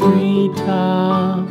treetop.